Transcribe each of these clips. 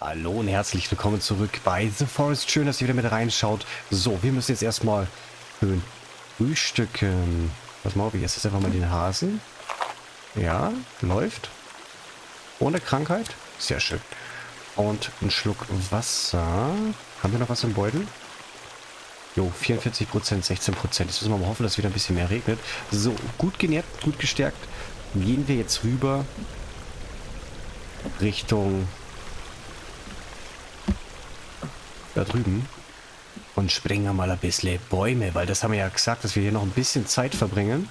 Hallo und herzlich willkommen zurück bei The Forest. Schön, dass ihr wieder mit reinschaut. So, wir müssen jetzt erstmal schön frühstücken. Pass mal auf, ich esse jetzt einfach mal den Hasen. Ja, läuft. Ohne Krankheit. Sehr schön. Und einen Schluck Wasser. Haben wir noch was im Beutel? Jo, 44%, 16%. Jetzt müssen wir mal hoffen, dass wieder ein bisschen mehr regnet. So, gut genährt, gut gestärkt. Gehen wir jetzt rüber Richtung da drüben und sprengen wir mal ein bisschen Bäume, weil das haben wir ja gesagt, dass wir hier noch ein bisschen Zeit verbringen.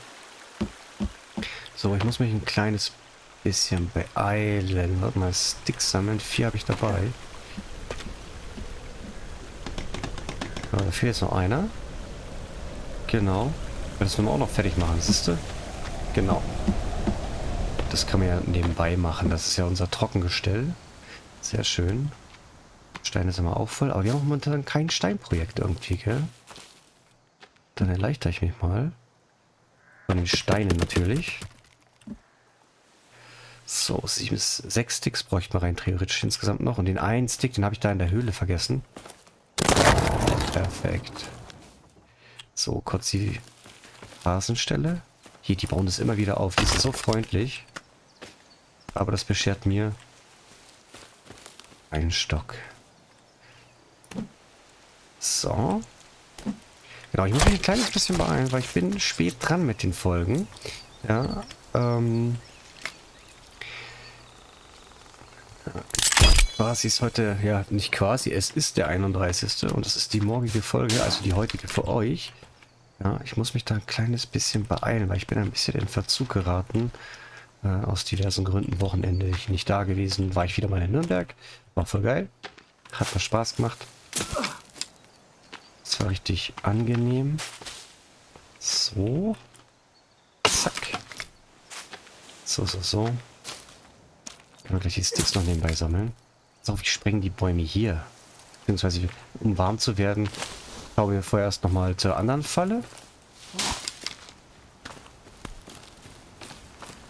So, ich muss mich ein kleines bisschen beeilen. Warte mal, Sticks sammeln. 4 habe ich dabei. Ja, da fehlt jetzt noch einer. Genau. Das müssen wir auch noch fertig machen, siehst du? Genau. Das kann man ja nebenbei machen. Das ist ja unser Trockengestell. Sehr schön. Steine sind immer auch voll, aber wir haben momentan kein Steinprojekt irgendwie, gell? Dann erleichtere ich mich mal. Von den Steinen natürlich. So, 6 Sticks bräuchte man rein theoretisch insgesamt noch. Und den einen Stick, den habe ich da in der Höhle vergessen. Perfekt. So, kurz die Rasenstelle. Hier, die bauen das immer wieder auf. Die sind so freundlich. Aber das beschert mir einen Stock. So. Genau, ich muss mich ein kleines bisschen beeilen, weil ich bin spät dran mit den Folgen. Ja, quasi ist heute, ja, nicht quasi, es ist der 31. Und das ist die morgige Folge, also die heutige für euch. Ja, ich muss mich da ein kleines bisschen beeilen, weil ich bin ein bisschen in Verzug geraten. Aus diversen Gründen. Wochenende ich nicht da gewesen, war ich wieder mal in Nürnberg. War voll geil. Hat mir Spaß gemacht. Das war richtig angenehm. So. Zack. So. Können wir gleich die Sticks noch nebenbei sammeln. So, ich spreng die Bäume hier. Beziehungsweise, um warm zu werden, schauen wir vorerst nochmal zur anderen Falle.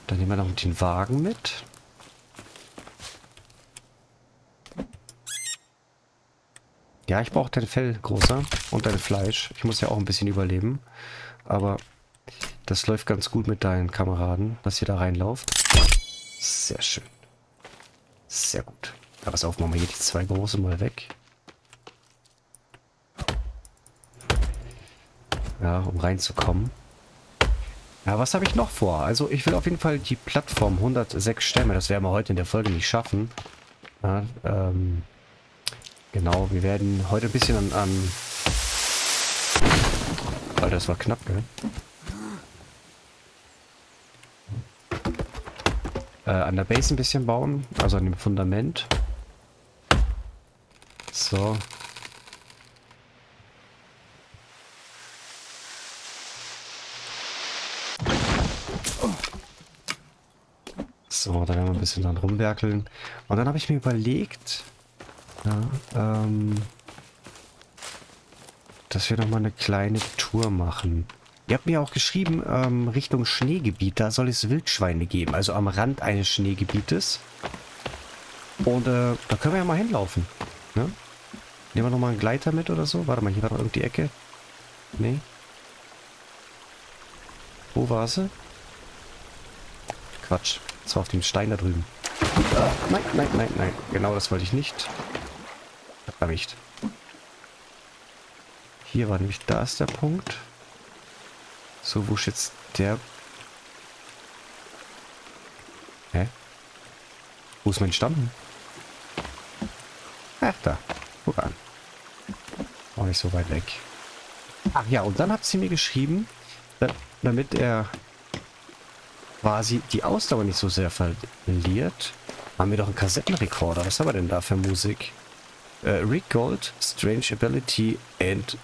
Dann nehmen wir noch den Wagen mit. Ja, ich brauche dein Fell, Großer. Und dein Fleisch. Ich muss ja auch ein bisschen überleben. Aber das läuft ganz gut mit deinen Kameraden, dass ihr da reinlauft. Sehr schön. Sehr gut. Aber pass auf, machen wir hier die 2 großen mal weg. Ja, um reinzukommen. Ja, was habe ich noch vor? Also ich will auf jeden Fall die Plattform 106 Stämme. Das werden wir heute in der Folge nicht schaffen. Ja, genau, wir werden heute ein bisschen an... Alter, das war knapp, gell? An der Base ein bisschen bauen, also an dem Fundament. So. So, da werden wir ein bisschen dran rumwerkeln. Und dann habe ich mir überlegt, ja, dass wir nochmal eine kleine Tour machen. Ihr habt mir auch geschrieben, Richtung Schneegebiet, da soll es Wildschweine geben. Also am Rand eines Schneegebietes. Und da können wir ja mal hinlaufen. Ne? Nehmen wir nochmal einen Gleiter mit oder so. Warte mal, hier war noch irgendeine Ecke. Nee. Wo war sie? Quatsch. Das war auf dem Stein da drüben. Nein. Genau das wollte ich nicht. Verwicht. Hier war nämlich, da ist der Punkt. So, wo ist jetzt der... Hä? Wo ist mein Stamm? Ach, da. Guck an. Auch nicht so weit weg. Ach ja, und dann hat sie mir geschrieben, damit er... quasi die Ausdauer nicht so sehr verliert, haben wir doch einen Kassettenrekorder. Was haben wir denn da für Musik? Rick Gold, Strange Ability and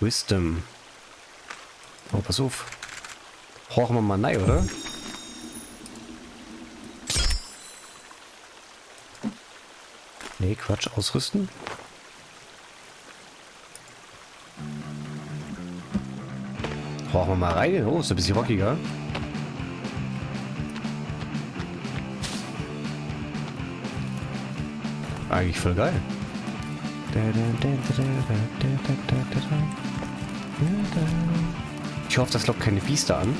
Wisdom. Oh, pass auf. Horchen wir mal rein, oder? Nee, Quatsch, ausrüsten. Horchen wir mal rein. Oh, ist ein bisschen rockiger. Eigentlich voll geil. Ich hoffe, das lockt keine Biester an.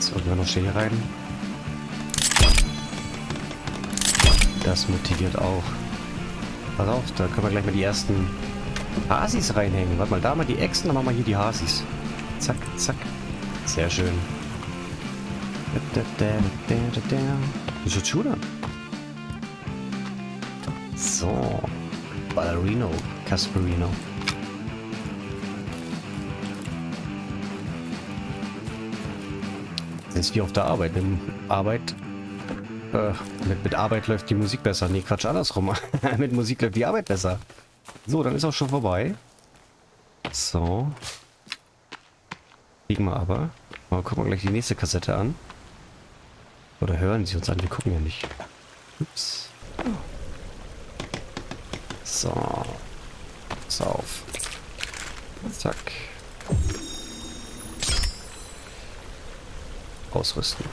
Sollten wir noch Schere rein? Das motiviert auch. Pass auf, da können wir gleich mal die ersten Hasis reinhängen. Warte mal, da mal die Echsen, dann machen wir hier die Hasis. Zack, zack. Sehr schön. Das ist Shooter. So. Ballerino. Casperino. Jetzt wie auf der Arbeit. Mit Arbeit läuft die Musik besser. Nee, Quatsch, andersrum. Mit Musik läuft die Arbeit besser. So, dann ist auch schon vorbei. So. Kriegen wir aber. Mal gucken wir gleich die nächste Kassette an. Oder hören sie uns an. Wir gucken ja nicht. Ups. So. Pass auf. Zack. Ausrüsten.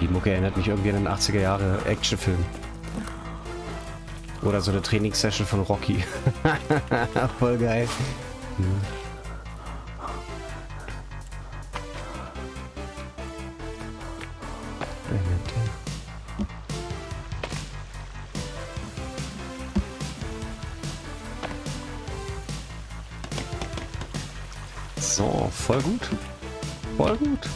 Die Mucke erinnert mich irgendwie an den 80er Jahre Actionfilm. Oder so eine Trainingssession von Rocky. Voll geil. Ja. So, voll gut. Voll gut.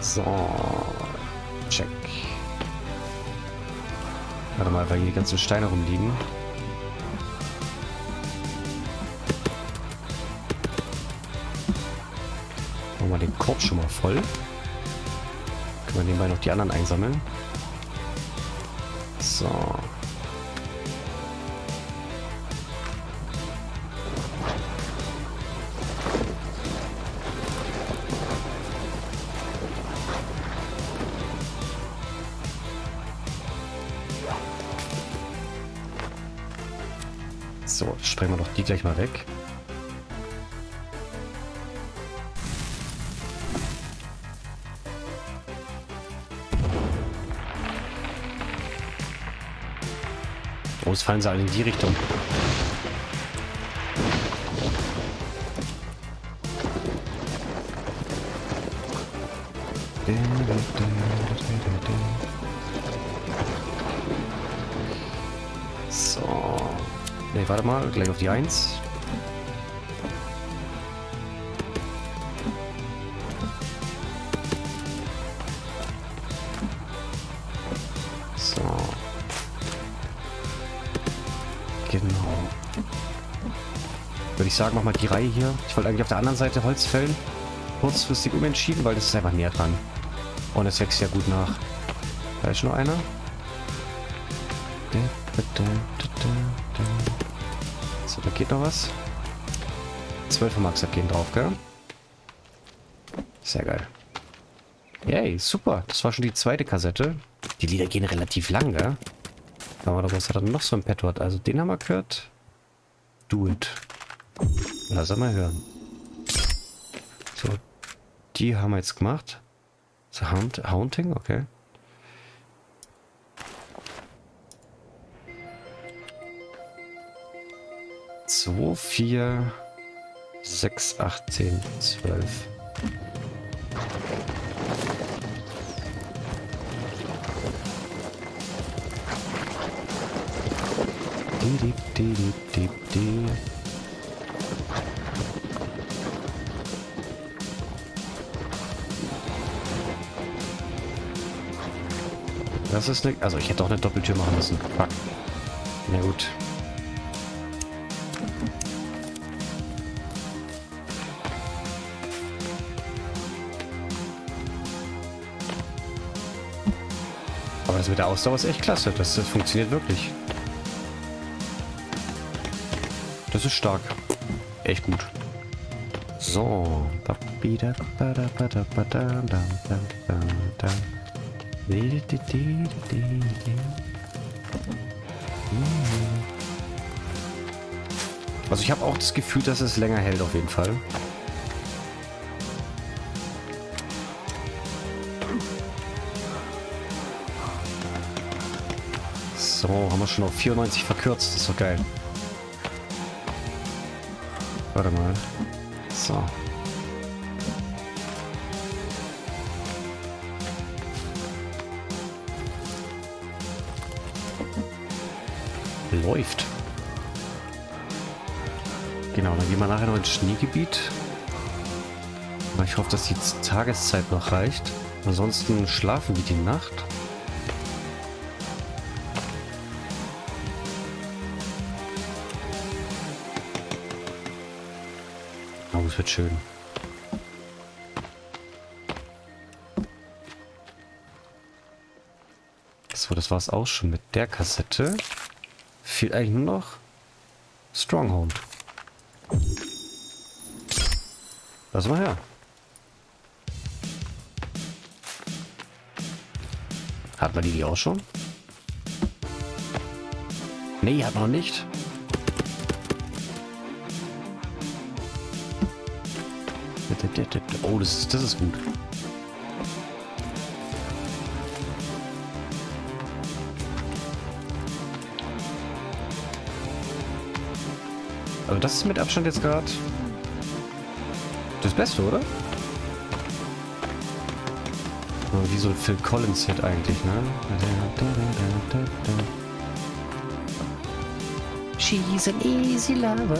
So. Check. Warte mal, weil hier die ganzen Steine rumliegen. Machen wir den Korb schon mal voll. Können wir nebenbei noch die anderen einsammeln. So. So, sprengen wir doch die gleich mal weg. Oh, es fallen sie alle in die Richtung. So. Ne, warte mal, gleich auf die 1. So. Genau. Würde ich sagen, mach mal die Reihe hier. Ich wollte eigentlich auf der anderen Seite Holz fällen. Kurzfristig umentschieden, weil das ist einfach näher dran. Und es wächst ja gut nach. Da ist noch einer. So, da geht noch was. 12 Max gehen drauf, gell? Sehr geil. Yay, super. Das war schon die zweite Kassette. Die Lieder gehen relativ lang, gell? Aber was hat er noch so im Petto hat? Also den haben wir gehört. Do It. Lass mal hören. So, die haben wir jetzt gemacht. So, Haunting, okay. So, 4, 6, 8, 10, 12. Das ist eine... Also ich hätte auch eine Doppeltür machen müssen. Fuck. Na gut. Aber das mit der Ausdauer ist echt klasse. Das funktioniert wirklich. Das ist stark. Echt gut. So. Also ich habe auch das Gefühl, dass es länger hält auf jeden Fall. So, haben wir schon auf 94 verkürzt. Das ist doch geil. Warte mal. So. Läuft. Genau, dann gehen wir nachher noch ins Schneegebiet. Ich hoffe, dass die Tageszeit noch reicht. Ansonsten schlafen wir die Nacht. Oh, es wird schön. So, das war es auch schon mit der Kassette. Fehlt eigentlich nur noch Stronghold. Lass mal her. Hat man die auch schon? Nee, hat man noch nicht. Oh, das ist gut. Also das ist mit Abstand jetzt gerade das Beste, oder? Wie so ein Phil Collins Hit eigentlich, ne? She's an easy lover.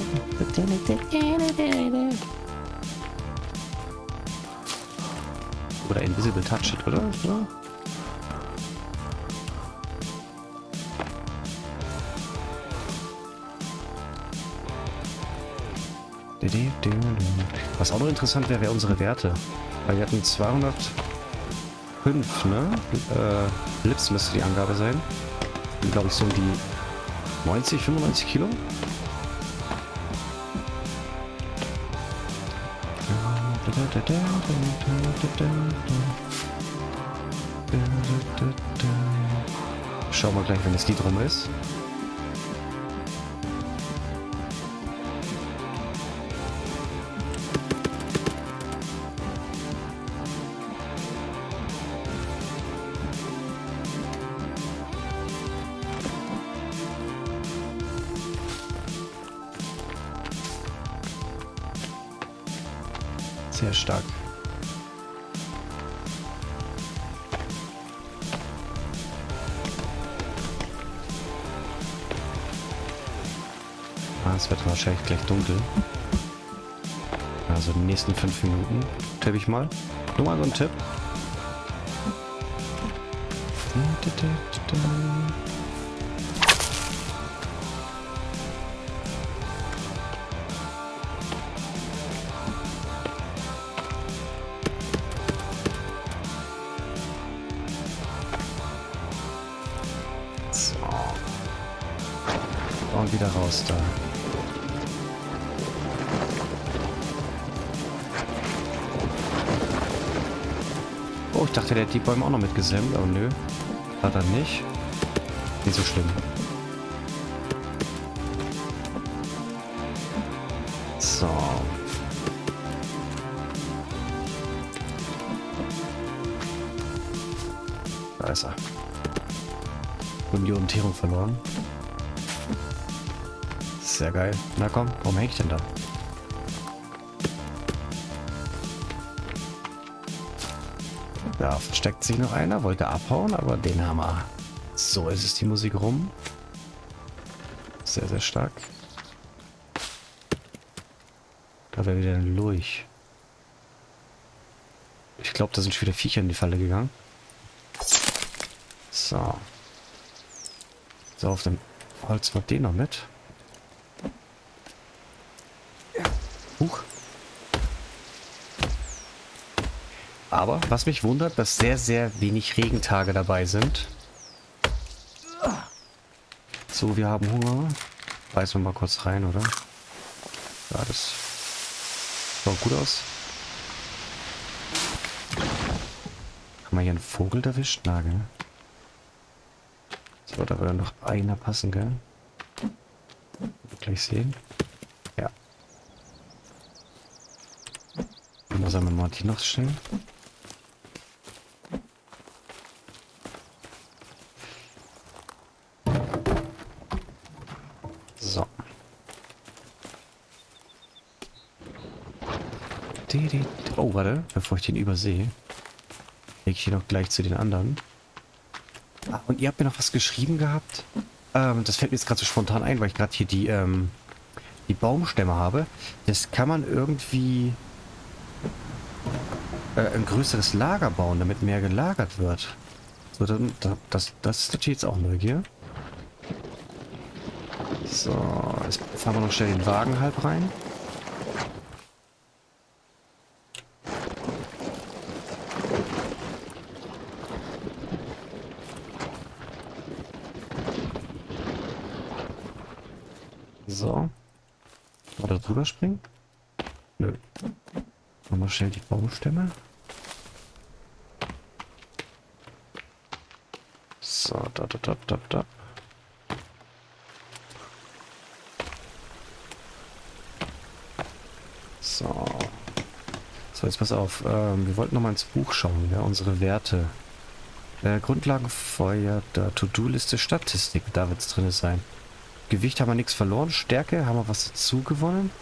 Oder Invisible Touch Hit, oder? Ja. Was auch noch interessant wäre, wäre unsere Werte. Weil wir hatten 205, ne? Lips müsste die Angabe sein. Und glaube ich so um die 90, 95 Kilo. Schauen wir gleich, wenn das Lied rum ist. Sehr stark. Es wird wahrscheinlich gleich dunkel. Also die nächsten 5 Minuten tippe ich mal. Nur mal so ein Tipp. Und wieder raus da. Oh, ich dachte, der hat die Bäume auch noch mitgesämt, aber nö. Hat er nicht. Nicht so schlimm. So. Da ist er. Und die Orientierung verloren. Sehr geil. Na komm, warum häng ich denn da? Da versteckt sich noch einer, wollte abhauen, aber den haben wir. So, es ist die Musik rum. Sehr, sehr stark. Da wäre wieder ein Lurch. Ich glaube, da sind schon wieder Viecher in die Falle gegangen. So. So, auf dem Als wir den noch mit. Huch. Aber was mich wundert, dass sehr, sehr wenig Regentage dabei sind. So, wir haben Hunger. Beißen wir mal kurz rein, oder? Ja, das schaut gut aus. Haben wir hier einen Vogel erwischt? Na, gell? So, da würde noch einer passen, gell? Gleich sehen. Ja. Und da sollen wir Martin noch stellen. So. Oh, warte, bevor ich den übersehe, lege ich hier noch gleich zu den anderen. Ah, und ihr habt mir noch was geschrieben gehabt. Das fällt mir jetzt gerade so spontan ein, weil ich gerade hier die Baumstämme habe. Das kann man irgendwie ein größeres Lager bauen, damit mehr gelagert wird. So, dann, das ist natürlich jetzt auch Neugier. So, jetzt fahren wir noch schnell den Wagen halb rein. So. Mal da drüber springen? Nö. Nochmal schnell die Baumstämme. So, da. So. So, jetzt pass auf. Wir wollten nochmal ins Buch schauen, ja, unsere Werte. Grundlagenfeuer, da To-Do-Liste, Statistik, da wird es drin sein. Gewicht haben wir nichts verloren. Stärke haben wir was dazu gewonnen.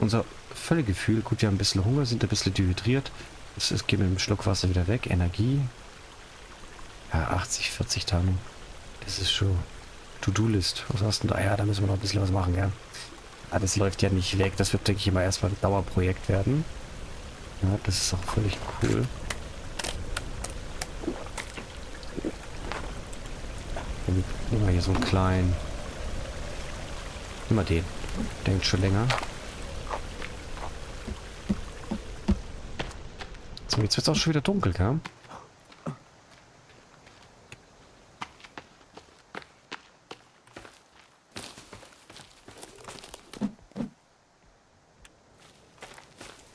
Unser Völlegefühl. Gut, wir haben ein bisschen Hunger, sind ein bisschen dehydriert. Das geht mit dem Schluck Wasser wieder weg. Energie. Ja, 80, 40 Tonnen. Das ist schon. To-Do-List. Was hast du denn da? Ja, da müssen wir noch ein bisschen was machen, ja. Ah, das läuft ja nicht weg. Das wird, denke ich, immer erstmal ein Dauerprojekt werden. Ja, das ist auch völlig cool. Dann nehmen wir hier so einen kleinen. Immer den. Denkt schon länger. So, jetzt wird es auch schon wieder dunkel, gell?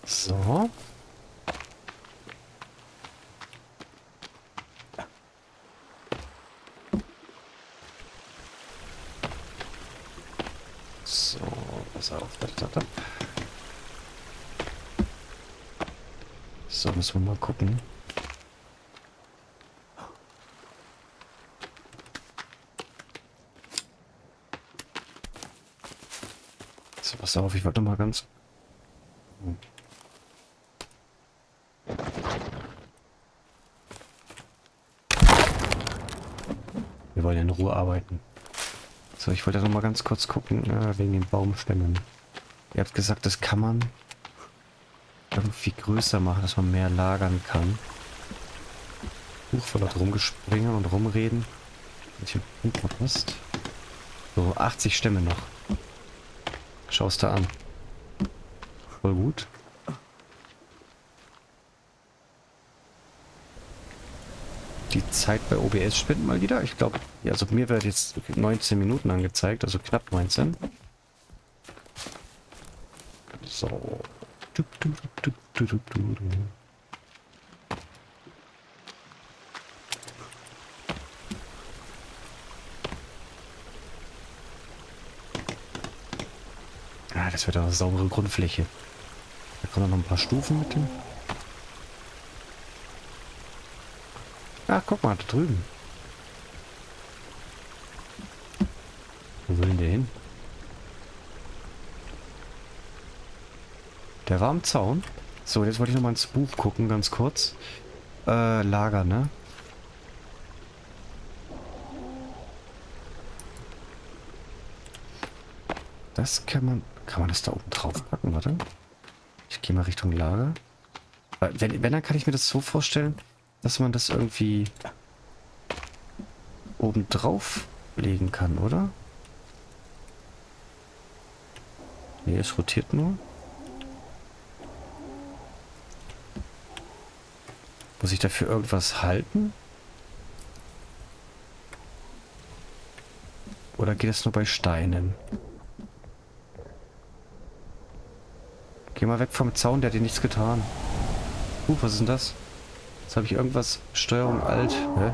So. So, pass auf. So, müssen wir mal gucken. So, pass auf, ich wollte mal ganz... Wir wollen ja in Ruhe arbeiten. So, ich wollte noch mal ganz kurz gucken, wegen den Baumstämmen. Ihr habt gesagt, das kann man irgendwie größer machen, dass man mehr lagern kann. Huch, voll dort rumgespringen und rumreden. Ich hab den Punkt verpasst. So, 80 Stämme noch. Schau's da an. Voll gut. Die Zeit bei OBS spinnt mal wieder. Ich glaube, ja, also mir wird jetzt 19 Minuten angezeigt, also knapp 19. So. Ah, das wird eine saubere Grundfläche. Da kommen noch ein paar Stufen mit dem. Ach, guck mal, da drüben. Wo will denn der hin? Der war am Zaun. So, jetzt wollte ich nochmal ins Buch gucken, ganz kurz. Lager, ne? Das kann man... Kann man das da oben drauf packen, warte? Ich gehe mal Richtung Lager. Wenn, dann kann ich mir das so vorstellen... Dass man das irgendwie oben drauf legen kann, oder? Ne, es rotiert nur. Muss ich dafür irgendwas halten? Oder geht es nur bei Steinen? Geh mal weg vom Zaun, der hat dir nichts getan. Was ist denn das? Jetzt habe ich irgendwas. Steuerung alt. Hä?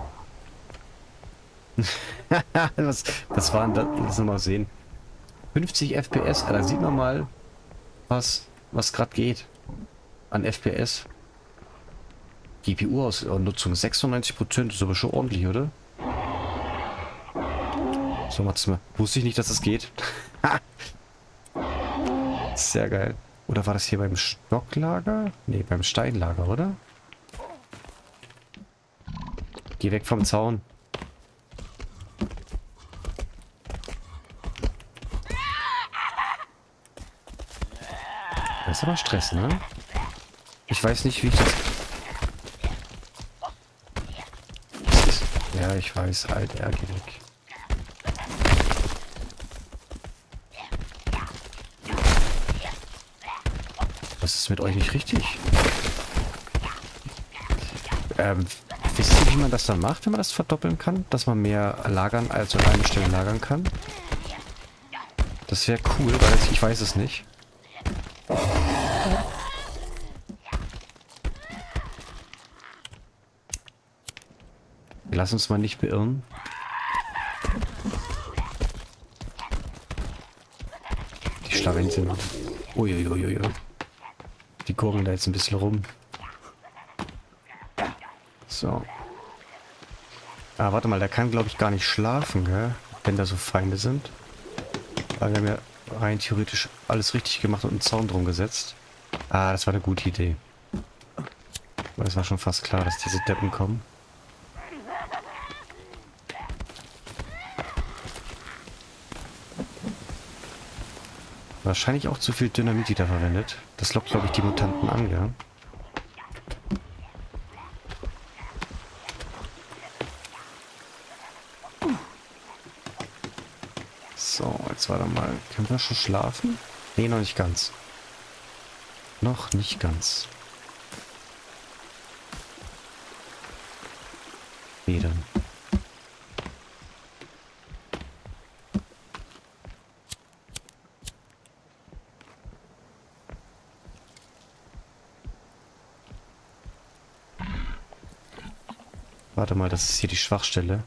was war denn das? Lass uns mal sehen. 50 FPS. Da sieht man mal, was gerade geht. An FPS. GPU-Ausnutzung 96%, das ist aber schon ordentlich, oder? So, mal. Wusste ich nicht, dass das geht. Sehr geil. Oder war das hier beim Stocklager? Ne, beim Steinlager, oder? Geh weg vom Zaun. Das ist aber Stress, ne? Ich weiß nicht, wie ich das... Ja, ich weiß, halt, er geht weg. Was ist mit euch nicht richtig? Wisst ihr, wie man das dann macht, wenn man das verdoppeln kann? Dass man mehr lagern, also an einer Stelle lagern kann? Das wäre cool, weil ich weiß es nicht. Lass uns mal nicht beirren. Die Schlawinseln. Uiuiuiui. Die gurgeln da jetzt ein bisschen rum. So. Ah, warte mal, der kann, glaube ich, gar nicht schlafen, gell? Wenn da so Feinde sind. Weil wir haben ja rein theoretisch alles richtig gemacht und einen Zaun drum gesetzt. Ah, das war eine gute Idee. Weil es war schon fast klar, dass diese Deppen kommen. Wahrscheinlich auch zu viel Dynamit, die da verwendet. Das lockt, glaube ich, die Mutanten an, ja. So, jetzt warte mal. Können wir schon schlafen? Ne, noch nicht ganz. Noch nicht ganz. Nee, dann. Warte mal, das ist hier die Schwachstelle.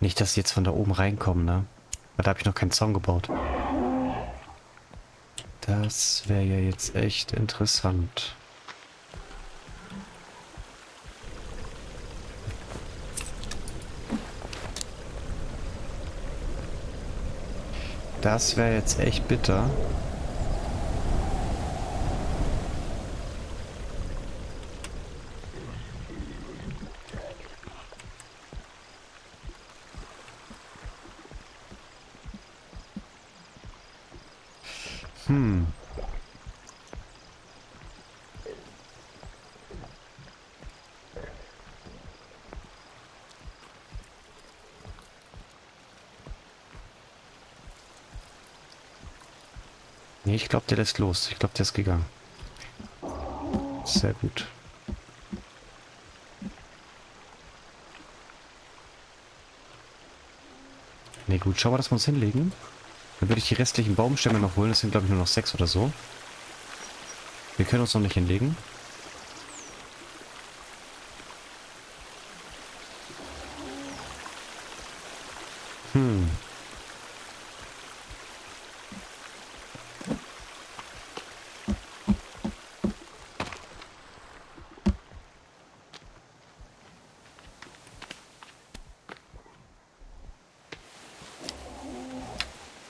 Nicht, dass sie jetzt von da oben reinkommen, ne? Weil da habe ich noch keinen Zaun gebaut. Das wäre ja jetzt echt interessant. Das wäre jetzt echt bitter. Nee, ich glaube, der lässt los. Ich glaube, der ist gegangen. Sehr gut. Nee, gut. Schauen wir, dass wir uns hinlegen. Dann würde ich die restlichen Baumstämme noch holen. Das sind, glaube ich, nur noch 6 oder so. Wir können uns noch nicht hinlegen.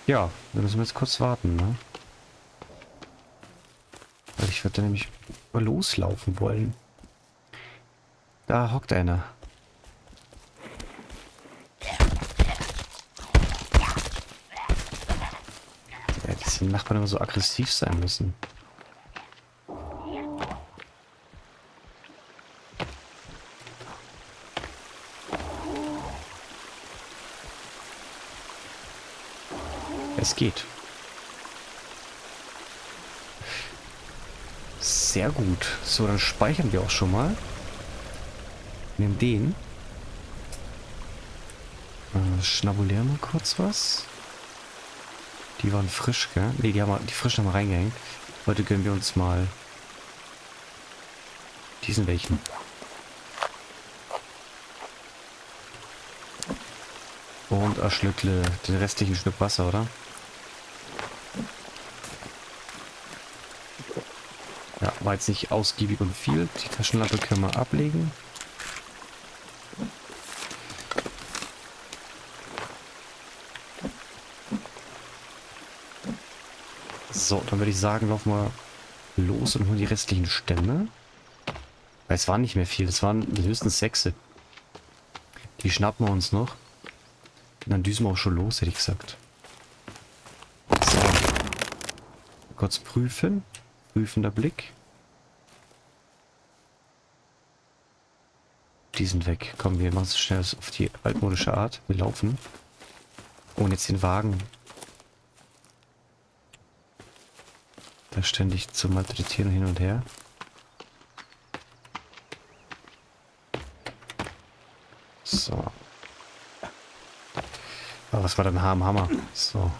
Ja, dann müssen wir jetzt kurz warten, ne? Weil ich würde nämlich mal loslaufen wollen. Da hockt einer. Ja, dass die Nachbarn immer so aggressiv sein müssen. Es geht. Sehr gut. So, dann speichern wir auch schon mal. Nimm den. Schnabulieren mal kurz was. Die waren frisch, gell? Ne, die frischen haben wir reingehängt. Heute gönnen wir uns mal diesen welchen. Und erschlückle den restlichen Schluck Wasser, oder? Ja, war jetzt nicht ausgiebig und viel. Die Taschenlampe können wir ablegen. So, dann würde ich sagen, laufen wir los und holen die restlichen Stämme. Weil es waren nicht mehr viel, es waren höchstens 6. Die schnappen wir uns noch. Und dann düsen wir auch schon los, hätte ich gesagt. So. Kurz prüfen. Prüfender Blick. Die sind weg. Komm, wir machen es schnell auf die altmodische Art. Wir laufen. Und jetzt den Wagen. Da ständig zu malträtieren hin und her. So. Aber was war denn Haar am Hammer? So.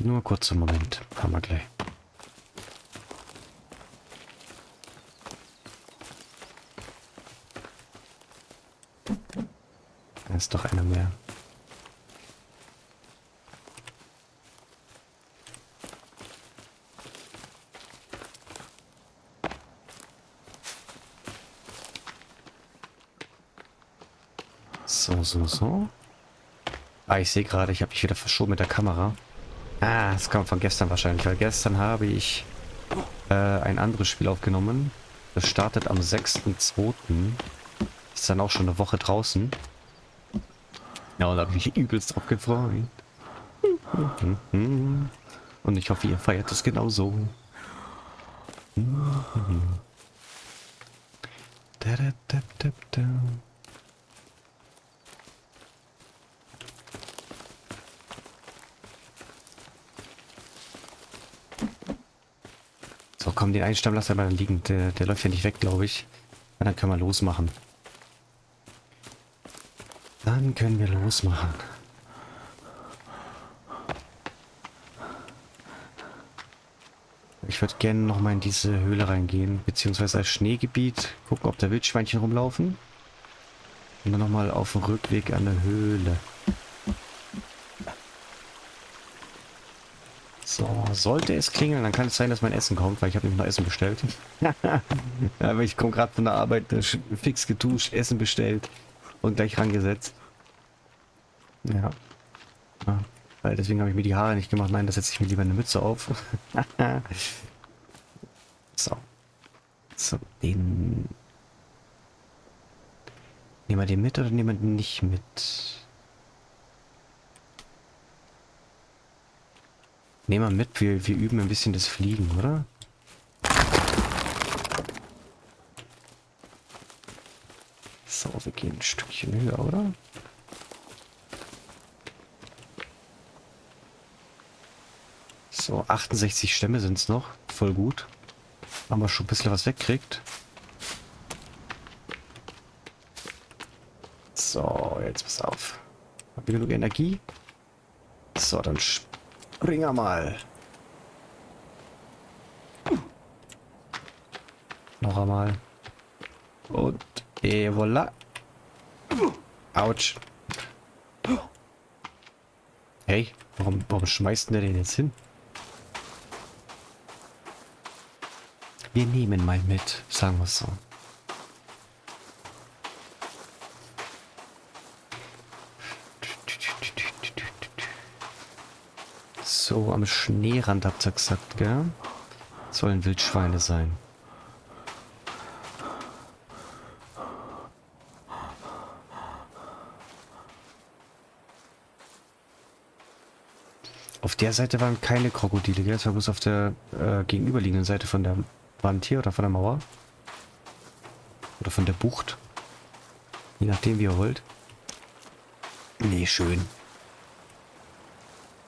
Nur kurz einen Moment. Haben wir gleich. Da ist doch einer mehr. So, so, so. Ah, ich sehe gerade, ich habe mich wieder verschoben mit der Kamera. Ah, das kommt von gestern wahrscheinlich, weil gestern habe ich ein anderes Spiel aufgenommen. Das startet am 6.2. Ist dann auch schon eine Woche draußen. Ja, und da habe ich mich übelst drauf gefreut. Und ich hoffe, ihr feiert es genauso. So, komm, den einen Stamm lass mal liegen. Der läuft ja nicht weg, glaube ich. Und dann können wir losmachen. Dann können wir losmachen. Ich würde gerne nochmal in diese Höhle reingehen, beziehungsweise als Schneegebiet. Gucken, ob da Wildschweinchen rumlaufen. Und dann nochmal auf dem Rückweg an der Höhle. So, sollte es klingeln, dann kann es sein, dass mein Essen kommt, weil ich habe nämlich noch Essen bestellt. Aber ich komme gerade von der Arbeit, fix geduscht, Essen bestellt. Und gleich rangesetzt. Ja. Ja. Weil deswegen habe ich mir die Haare nicht gemacht. Nein, da setze ich mir lieber eine Mütze auf. So. So, den. Nehmen wir den mit oder nehmen wir den nicht mit? Nehmen wir mit. Wir üben ein bisschen das Fliegen, oder? So, wir gehen ein Stückchen höher, oder? So, 68 Stämme sind es noch. Voll gut. Haben wir schon ein bisschen was wegkriegt. So, jetzt pass auf. Haben wir genug Energie? So, dann springen wir mal. Noch einmal. Und et voilà. Autsch. Hey, warum schmeißt der den jetzt hin? Wir nehmen mal mit, sagen wir es so. So, am Schneerand habt ihr gesagt, gell? Sollen Wildschweine sein. Auf der Seite waren keine Krokodile, gell? Das war bloß auf der gegenüberliegenden Seite von der Wand hier oder von der Mauer. Oder von der Bucht. Je nachdem, wie ihr wollt. Nee, schön.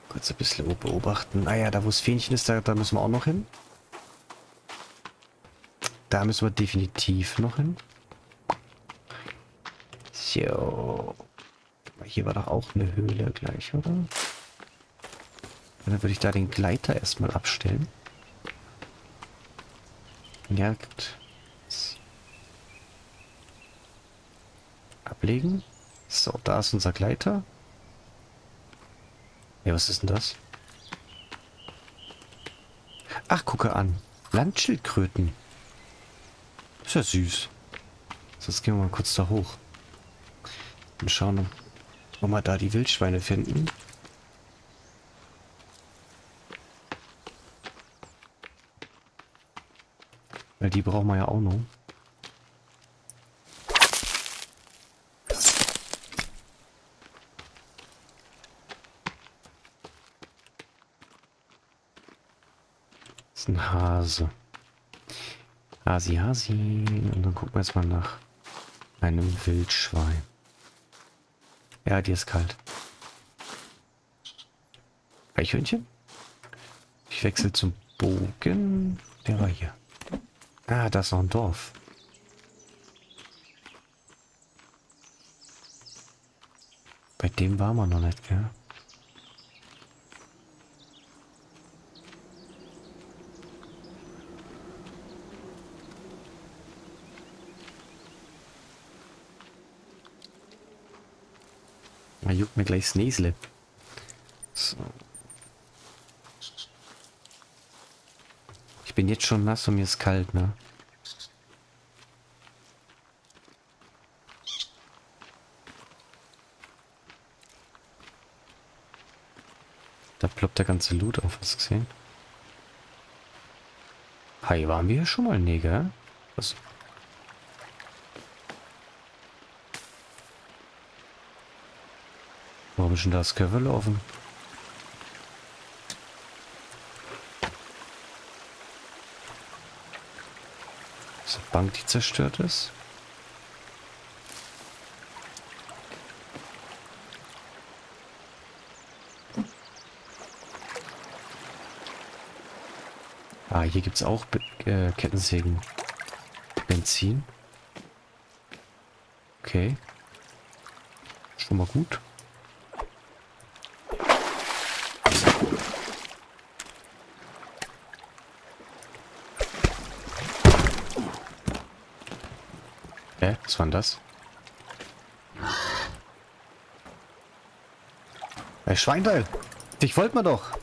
Kurz ein bisschen beobachten. Ah ja, da wo das Fähnchen ist, da müssen wir auch noch hin. Da müssen wir definitiv noch hin. So. Hier war doch auch eine Höhle gleich, oder? Dann würde ich da den Gleiter erstmal abstellen. Ja, gut. Ablegen. So, da ist unser Gleiter. Ja, was ist denn das? Ach, gucke an. Landschildkröten. Ist ja süß. Sonst gehen wir mal kurz da hoch. Und schauen, ob wir da die Wildschweine finden. Weil die brauchen wir ja auch noch. Das ist ein Hase. Hasi, Hasi. Und dann gucken wir jetzt mal nach einem Wildschwein. Ja, die ist kalt. Eichhörnchen? Ich wechsle zum Bogen. Der war hier. Ah, da ist noch ein Dorf. Bei dem waren wir noch nicht, gell? Da juckt mir gleich das Näsle. So. Ich bin jetzt schon nass und mir ist kalt, ne? Da ploppt der ganze Loot auf, hast du gesehen? Hi, waren wir hier schon mal? Nee, gell? Was? Warum ist denn da das Köffer laufen? Bank, die zerstört ist. Ah, hier gibt es auch Kettensägen. Benzin. Okay. Schon mal gut. Was war denn das? Hey, Schweinteil! Dich wollt man doch!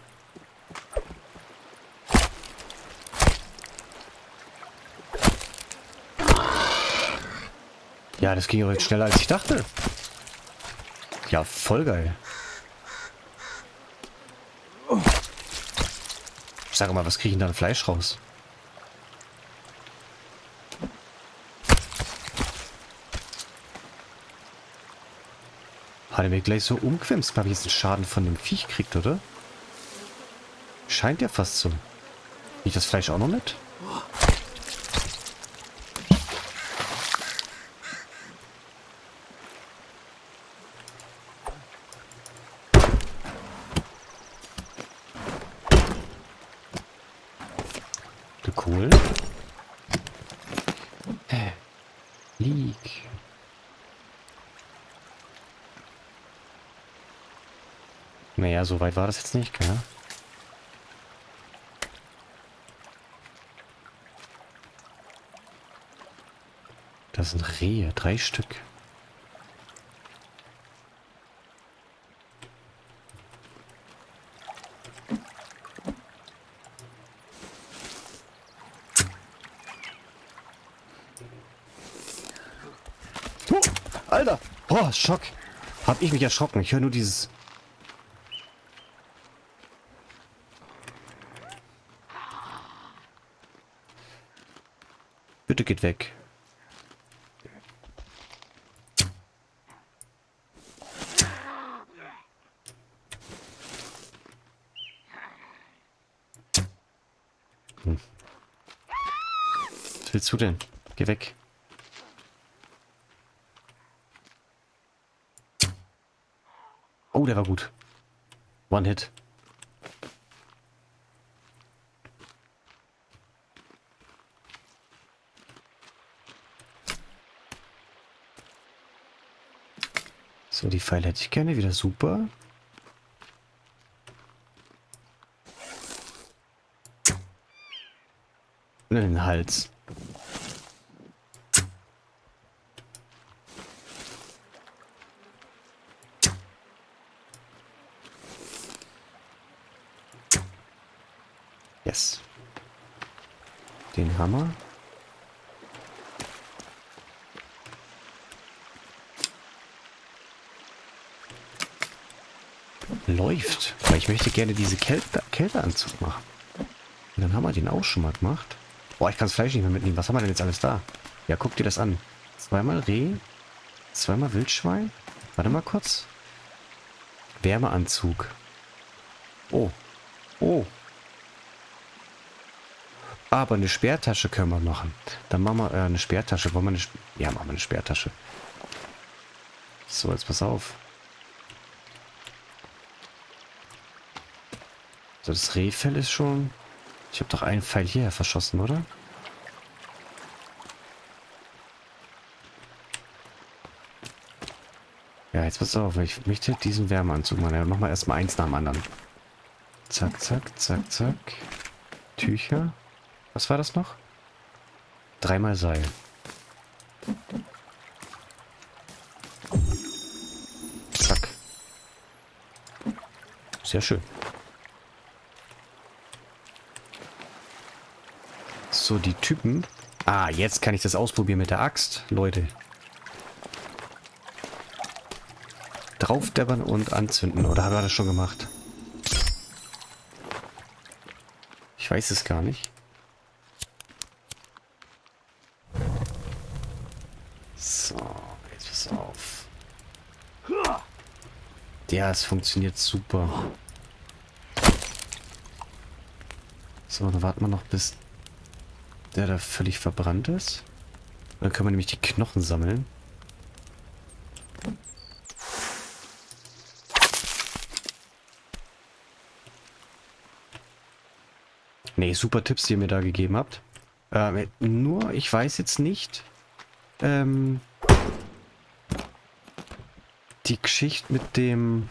Ja, das ging aber jetzt schneller als ich dachte. Ja, voll geil. Ich sage mal, was kriege ich denn da an Fleisch raus? Wenn wir gleich so umquemst, habe ich jetzt einen Schaden von dem Viech kriegt, oder? Scheint ja fast so. Riecht das Fleisch auch noch nicht? Die Kohle. Leak. Naja, so weit war das jetzt nicht, gell? Das sind Rehe, 3 Stück. Oh, Alter! Boah, Schock! Hab ich mich erschrocken. Ich höre nur dieses... Bitte geht weg. Was willst du denn? Geh weg. Oh, der war gut. One Hit. So, die Pfeile hätte ich gerne wieder. Super. Und in den Hals. Yes. Den Hammer. Läuft. Weil ich möchte gerne diese Kälteanzug machen. Und dann haben wir den auch schon mal gemacht. Boah, ich kann das Fleisch nicht mehr mitnehmen. Was haben wir denn jetzt alles da? Ja, guck dir das an. Zweimal Reh. Zweimal Wildschwein. Warte mal kurz. Wärmeanzug. Oh. Oh. Aber eine Sperrtasche können wir machen. Dann machen wir eine Sperrtasche. Wollen wir eine ja, machen wir eine Sperrtasche. So, jetzt pass auf. So, das Rehfell ist schon... Ich habe doch einen Pfeil hierher verschossen, oder? Ja, jetzt pass auf, ich möchte diesen Wärmeanzug machen. Ja, mach mal erstmal eins nach dem anderen. Zack, zack, zack, zack. Tücher. Was war das noch? Dreimal Seil. Zack. Sehr schön. So, die Typen. Ah, jetzt kann ich das ausprobieren mit der Axt. Leute. Draufdeppern und anzünden. Oder haben wir das schon gemacht? Ich weiß es gar nicht. So, jetzt pass auf. Ja, es funktioniert super. So, dann warten wir noch bis... der da völlig verbrannt ist. Dann können wir nämlich die Knochen sammeln. Ne, super Tipps, die ihr mir da gegeben habt. Nur, ich weiß jetzt nicht, die Geschichte mit dem...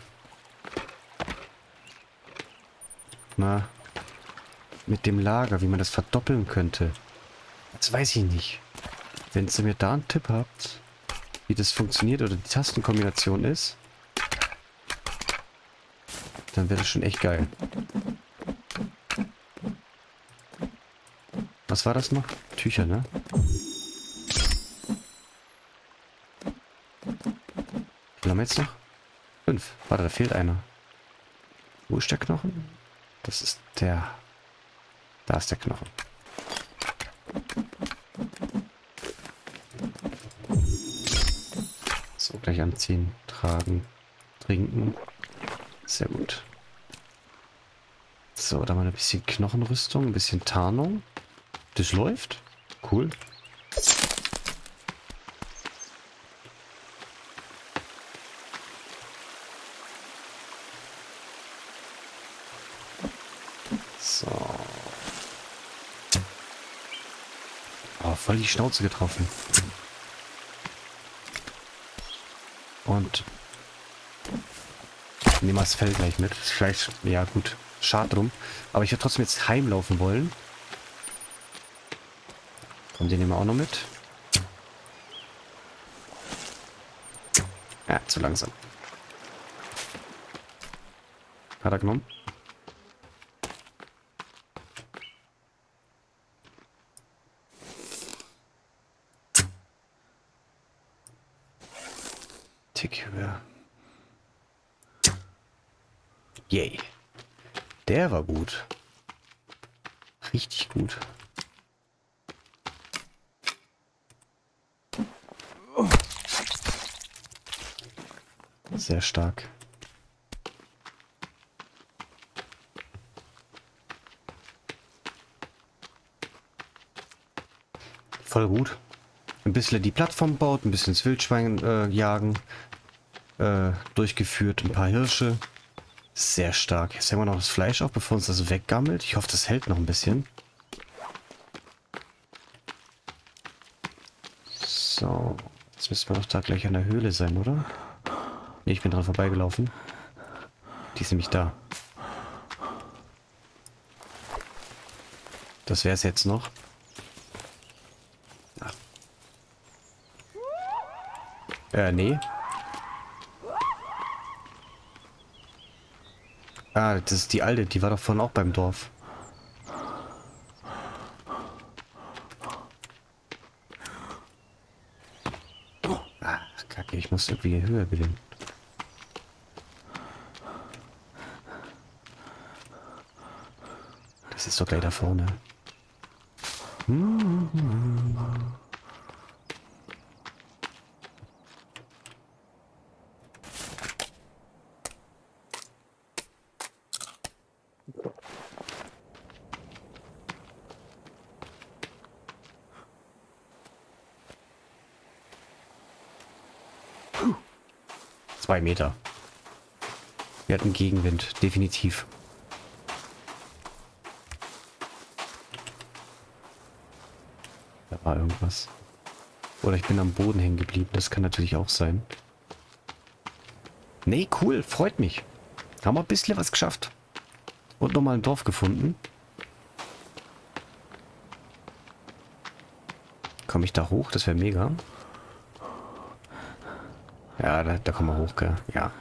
Na, mit dem Lager, wie man das verdoppeln könnte. Das weiß ich nicht. Wenn ihr mir da einen Tipp habt, wie das funktioniert oder die Tastenkombination ist, dann wäre das schon echt geil. Was war das noch? Tücher, ne? Wie viel haben wir jetzt noch? 5. Warte, da fehlt einer. Wo ist der Knochen? Das ist der... Da ist der Knochen. So, gleich anziehen, tragen, trinken. Sehr gut. So, da mal ein bisschen Knochenrüstung, ein bisschen Tarnung. Das läuft. Cool. So. Voll die Schnauze getroffen. Und nehmen wir das Fell gleich mit. Vielleicht, ja gut, schade drum. Aber ich werde trotzdem jetzt heimlaufen wollen. Und den nehmen wir auch noch mit. Ja, zu langsam. Hat er genommen. Höher. Yay. Der war gut. Richtig gut. Sehr stark. voll gut. Ein bisschen die Plattform baut, ein bisschen das Wildschwein jagen durchgeführt, ein paar Hirsche. Sehr stark. Jetzt hängen wir noch das Fleisch auf, bevor uns das weggammelt. Ich hoffe, das hält noch ein bisschen. So. Jetzt müssen wir doch da gleich an der Höhle sein, oder? Ne, ich bin dran vorbeigelaufen. Die ist nämlich da. Das wäre es jetzt noch. Ach. Nee. Ah, das ist die alte, die war doch vorhin auch beim Dorf. Ah, Kacke, ich muss irgendwie höher gewinnen. Das ist doch gleich da vorne. Puh. 2 Meter. Wir hatten Gegenwind, definitiv. Da war irgendwas. Oder ich bin am Boden hängen geblieben, das kann natürlich auch sein. Nee, cool, freut mich. Haben wir ein bisschen was geschafft. Und nochmal ein Dorf gefunden. Komme ich da hoch? Das wäre mega. Ja, da kommen wir hoch, gell? Ja.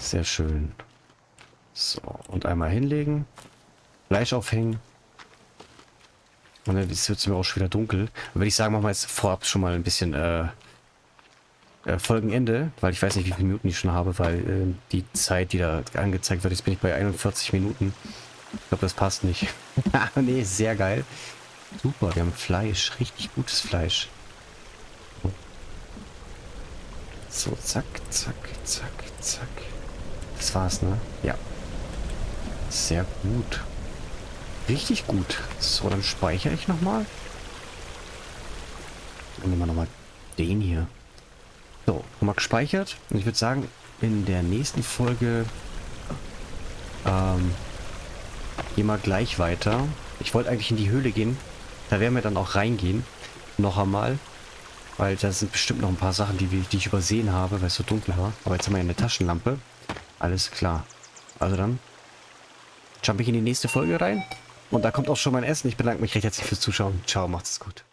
Sehr schön. So, und einmal hinlegen. Fleisch aufhängen. Und dann wird es mir auch schon wieder dunkel. Dann würde ich sagen, machen wir jetzt vorab schon mal ein bisschen Folgenende, weil ich weiß nicht, wie viele Minuten ich schon habe, weil die Zeit, die da angezeigt wird, jetzt bin ich bei 41 Minuten. Ich glaube, das passt nicht. Nee, sehr geil. Super, wir haben Fleisch. Richtig gutes Fleisch. So, zack, zack, zack, zack. Das war's, ne? Ja. Sehr gut. Richtig gut. So, dann speichere ich nochmal. Dann nehmen wir nochmal den hier. So, nochmal gespeichert. Und ich würde sagen, in der nächsten Folge gehen wir gleich weiter. Ich wollte eigentlich in die Höhle gehen. Da werden wir dann auch reingehen. Noch einmal. Weil da sind bestimmt noch ein paar Sachen, die ich übersehen habe, weil es so dunkel war. Aber jetzt haben wir ja eine Taschenlampe. Alles klar. Also dann jump ich in die nächste Folge rein. Und da kommt auch schon mein Essen. Ich bedanke mich recht herzlich fürs Zuschauen. Ciao, macht's gut.